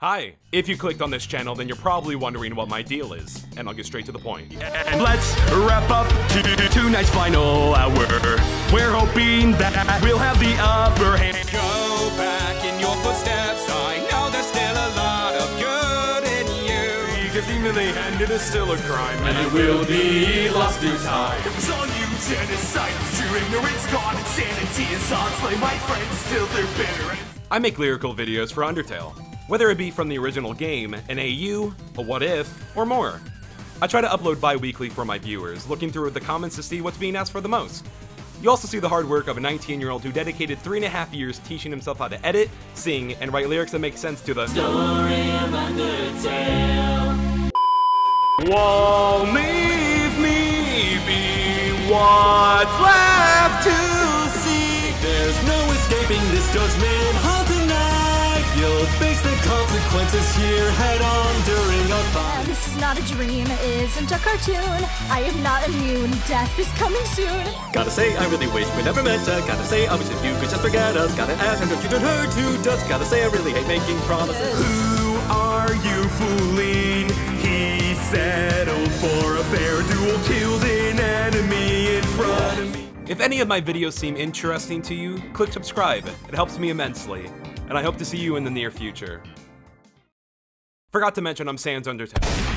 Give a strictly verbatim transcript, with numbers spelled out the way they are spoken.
Hi, if you clicked on this channel, then you're probably wondering what my deal is, and I'll get straight to the point. And let's wrap up tonight's final hour. We're hoping that we'll have the upper hand. Go back in your footsteps, I know there's still a lot of good in you. fifteen million, and it is still a crime, and it will be lost in time. It was on you, genocide, true ignorance, gone insanity, and songs like my friends till they're bitter. I make lyrical videos for Undertale. Whether it be from the original game, an A U, a what if, or more. I try to upload bi-weekly for my viewers, looking through the comments to see what's being asked for the most. You also see the hard work of a nineteen year old who dedicated three and a half years teaching himself how to edit, sing, and write lyrics that make sense to the story of Undertale. Whoa, leave me be, what's left to see? There's no escaping this judgment hall tonight. You'll face the consequences here head on during a fight. Uh, this is not a dream, it isn't a cartoon. I am not immune, death is coming soon. Gotta say, I really wish we never met ya. Gotta say, I wish that you could just forget us. Gotta ask her if you did her to dust. Gotta say, I really hate making promises. Who are you fooling? He settled for a fair duel, killed an enemy in front of me. If any of my videos seem interesting to you, click subscribe. It helps me immensely. And I hope to see you in the near future. Forgot to mention, I'm Sans Undertale.